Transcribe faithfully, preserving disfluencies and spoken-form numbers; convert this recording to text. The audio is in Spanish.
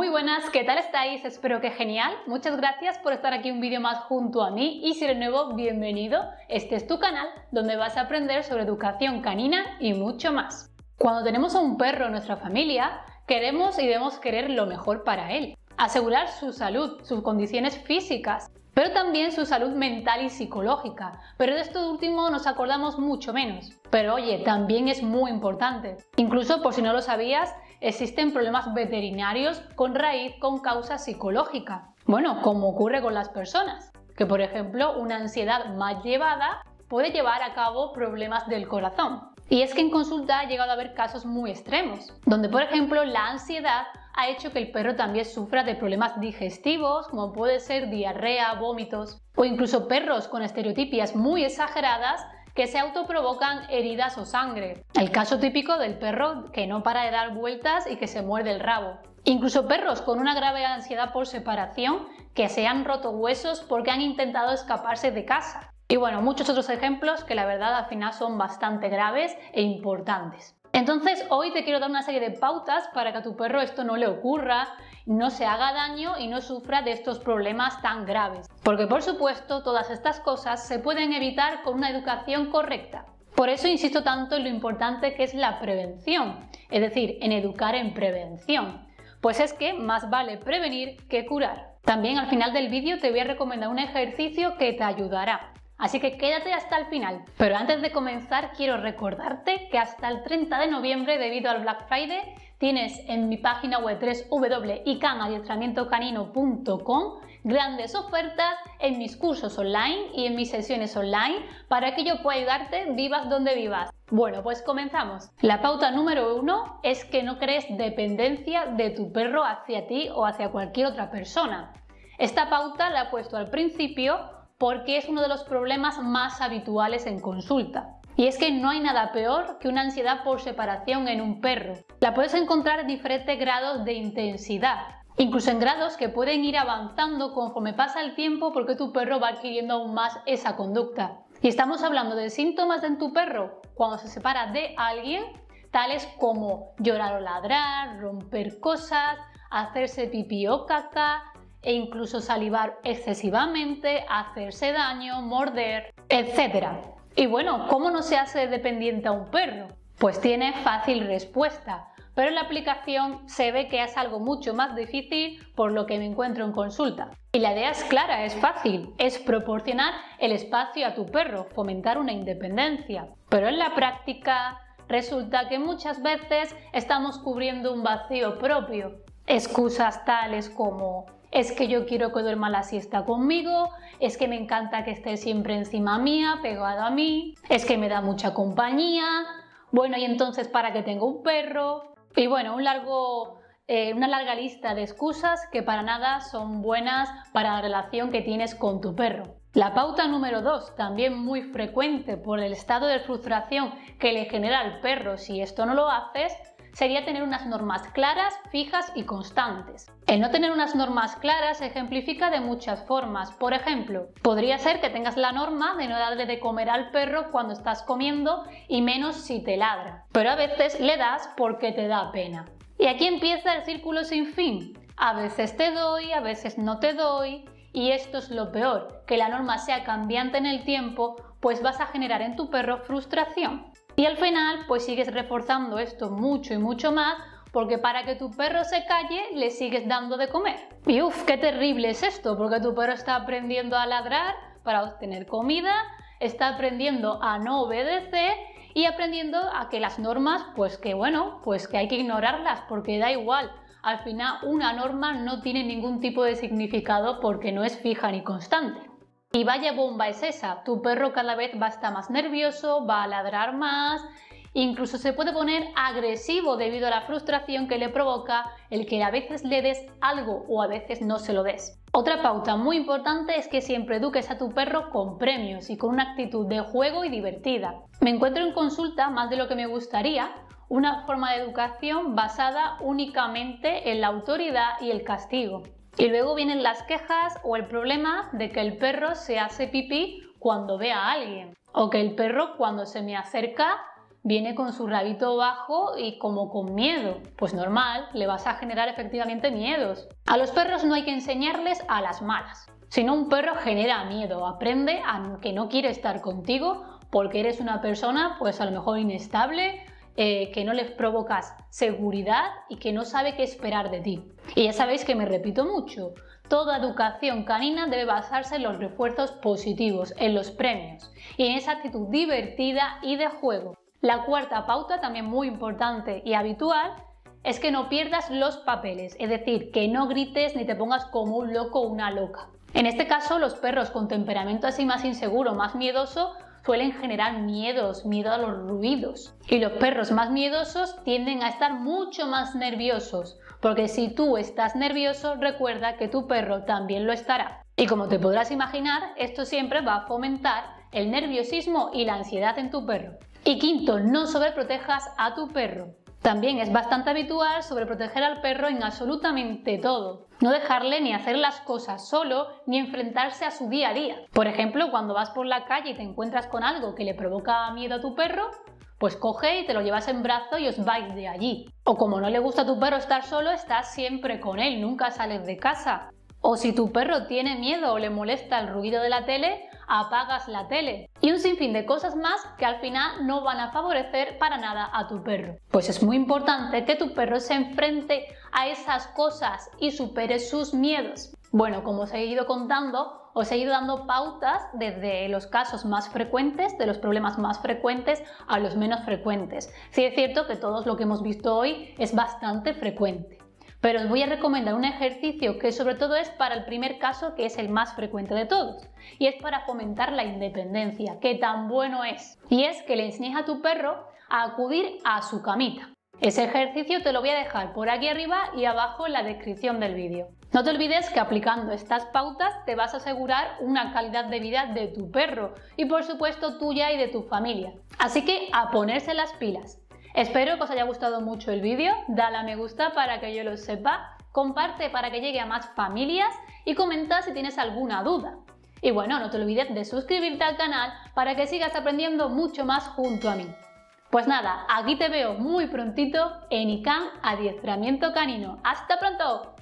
Muy buenas, ¿qué tal estáis? Espero que genial. Muchas gracias por estar aquí un vídeo más junto a mí y si eres nuevo, bienvenido. Este es tu canal donde vas a aprender sobre educación canina y mucho más. Cuando tenemos a un perro en nuestra familia, queremos y debemos querer lo mejor para él. Asegurar su salud, sus condiciones físicas, pero también su salud mental y psicológica, pero de esto último nos acordamos mucho menos. Pero oye, también es muy importante. Incluso, por si no lo sabías, existen problemas veterinarios con raíz, con causa psicológica. Bueno, como ocurre con las personas, que por ejemplo una ansiedad mal llevada puede llevar a cabo problemas del corazón. Y es que en consulta ha llegado a haber casos muy extremos, donde por ejemplo la ansiedad ha hecho que el perro también sufra de problemas digestivos, como puede ser diarrea, vómitos, o incluso perros con estereotipias muy exageradas que se autoprovocan heridas o sangre. El caso típico del perro que no para de dar vueltas y que se muerde el rabo. Incluso perros con una grave ansiedad por separación que se han roto huesos porque han intentado escaparse de casa. Y bueno, muchos otros ejemplos que la verdad al final son bastante graves e importantes. Entonces hoy te quiero dar una serie de pautas para que a tu perro esto no le ocurra, no se haga daño y no sufra de estos problemas tan graves. Porque por supuesto todas estas cosas se pueden evitar con una educación correcta. Por eso insisto tanto en lo importante que es la prevención, es decir, en educar en prevención. Pues es que más vale prevenir que curar. También al final del vídeo te voy a recomendar un ejercicio que te ayudará. Así que quédate hasta el final. Pero antes de comenzar quiero recordarte que hasta el treinta de noviembre, debido al Black Friday, tienes en mi página web w w w punto i can adiestramiento canino punto com grandes ofertas en mis cursos online y en mis sesiones online para que yo pueda ayudarte vivas donde vivas. Bueno, pues comenzamos. La pauta número uno es que no crees dependencia de tu perro hacia ti o hacia cualquier otra persona. Esta pauta la he puesto al principio porque es uno de los problemas más habituales en consulta. Y es que no hay nada peor que una ansiedad por separación en un perro. La puedes encontrar en diferentes grados de intensidad, incluso en grados que pueden ir avanzando conforme pasa el tiempo porque tu perro va adquiriendo aún más esa conducta. Y estamos hablando de síntomas en tu perro cuando se separa de alguien, tales como llorar o ladrar, romper cosas, hacerse pipí o caca, e incluso salivar excesivamente, hacerse daño, morder, etcétera. Y bueno, ¿cómo no se hace dependiente a un perro? Pues tiene fácil respuesta, pero en la aplicación se ve que es algo mucho más difícil por lo que me encuentro en consulta. Y la idea es clara, es fácil, es proporcionar el espacio a tu perro, fomentar una independencia. Pero en la práctica resulta que muchas veces estamos cubriendo un vacío propio. Excusas tales como: es que yo quiero que duerma la siesta conmigo, es que me encanta que esté siempre encima mía, pegado a mí, es que me da mucha compañía, bueno, y entonces ¿para qué tengo un perro? Y bueno, un largo, eh, una larga lista de excusas que para nada son buenas para la relación que tienes con tu perro. La pauta número dos, también muy frecuente por el estado de frustración que le genera al perro si esto no lo haces, sería tener unas normas claras, fijas y constantes. El no tener unas normas claras se ejemplifica de muchas formas. Por ejemplo, podría ser que tengas la norma de no darle de comer al perro cuando estás comiendo y menos si te ladra. Pero a veces le das porque te da pena. Y aquí empieza el círculo sin fin. A veces te doy, a veces no te doy. Y esto es lo peor, que la norma sea cambiante en el tiempo, pues vas a generar en tu perro frustración. Y al final pues sigues reforzando esto mucho y mucho más porque para que tu perro se calle le sigues dando de comer. Y uff, qué terrible es esto porque tu perro está aprendiendo a ladrar para obtener comida, está aprendiendo a no obedecer y aprendiendo a que las normas pues que bueno, pues que hay que ignorarlas porque da igual. Al final una norma no tiene ningún tipo de significado porque no es fija ni constante. Y vaya bomba es esa, tu perro cada vez va a estar más nervioso, va a ladrar más, incluso se puede poner agresivo debido a la frustración que le provoca el que a veces le des algo o a veces no se lo des. Otra pauta muy importante es que siempre eduques a tu perro con premios y con una actitud de juego y divertida. Me encuentro en consulta, más de lo que me gustaría, una forma de educación basada únicamente en la autoridad y el castigo. Y luego vienen las quejas o el problema de que el perro se hace pipí cuando ve a alguien o que el perro cuando se me acerca viene con su rabito bajo y como con miedo. Pues normal, le vas a generar efectivamente miedos. A los perros no hay que enseñarles a las malas. Si no, un perro genera miedo, aprende a que no quiere estar contigo porque eres una persona pues a lo mejor inestable, eh, que no les provocas seguridad y que no sabe qué esperar de ti. Y ya sabéis que me repito mucho, toda educación canina debe basarse en los refuerzos positivos, en los premios y en esa actitud divertida y de juego. La cuarta pauta, también muy importante y habitual, es que no pierdas los papeles, es decir, que no grites ni te pongas como un loco o una loca. En este caso, los perros con temperamento así más inseguro, más miedoso, suelen generar miedos, miedo a los ruidos. Y los perros más miedosos tienden a estar mucho más nerviosos, porque si tú estás nervioso, recuerda que tu perro también lo estará. Y como te podrás imaginar, esto siempre va a fomentar el nerviosismo y la ansiedad en tu perro. Y quinto, no sobreprotejas a tu perro. También es bastante habitual sobreproteger al perro en absolutamente todo. No dejarle ni hacer las cosas solo, ni enfrentarse a su día a día. Por ejemplo, cuando vas por la calle y te encuentras con algo que le provoca miedo a tu perro, pues coge y te lo llevas en brazo y os vais de allí. O como no le gusta a tu perro estar solo, estás siempre con él, nunca sales de casa. O si tu perro tiene miedo o le molesta el ruido de la tele, apagas la tele. Y un sinfín de cosas más que al final no van a favorecer para nada a tu perro. Pues es muy importante que tu perro se enfrente a esas cosas y supere sus miedos. Bueno, como os he ido contando, os he ido dando pautas desde los casos más frecuentes, de los problemas más frecuentes a los menos frecuentes. Sí es cierto que todo lo que hemos visto hoy es bastante frecuente. Pero os voy a recomendar un ejercicio que sobre todo es para el primer caso, que es el más frecuente de todos, y es para fomentar la independencia, que tan bueno es. Y es que le enseñes a tu perro a acudir a su camita. Ese ejercicio te lo voy a dejar por aquí arriba y abajo en la descripción del vídeo. No te olvides que aplicando estas pautas te vas a asegurar una calidad de vida de tu perro y por supuesto tuya y de tu familia. Así que a ponerse las pilas. Espero que os haya gustado mucho el vídeo, dale a me gusta para que yo lo sepa, comparte para que llegue a más familias y comenta si tienes alguna duda. Y bueno, no te olvides de suscribirte al canal para que sigas aprendiendo mucho más junto a mí. Pues nada, aquí te veo muy prontito en ICAN Adiestramiento Canino. ¡Hasta pronto!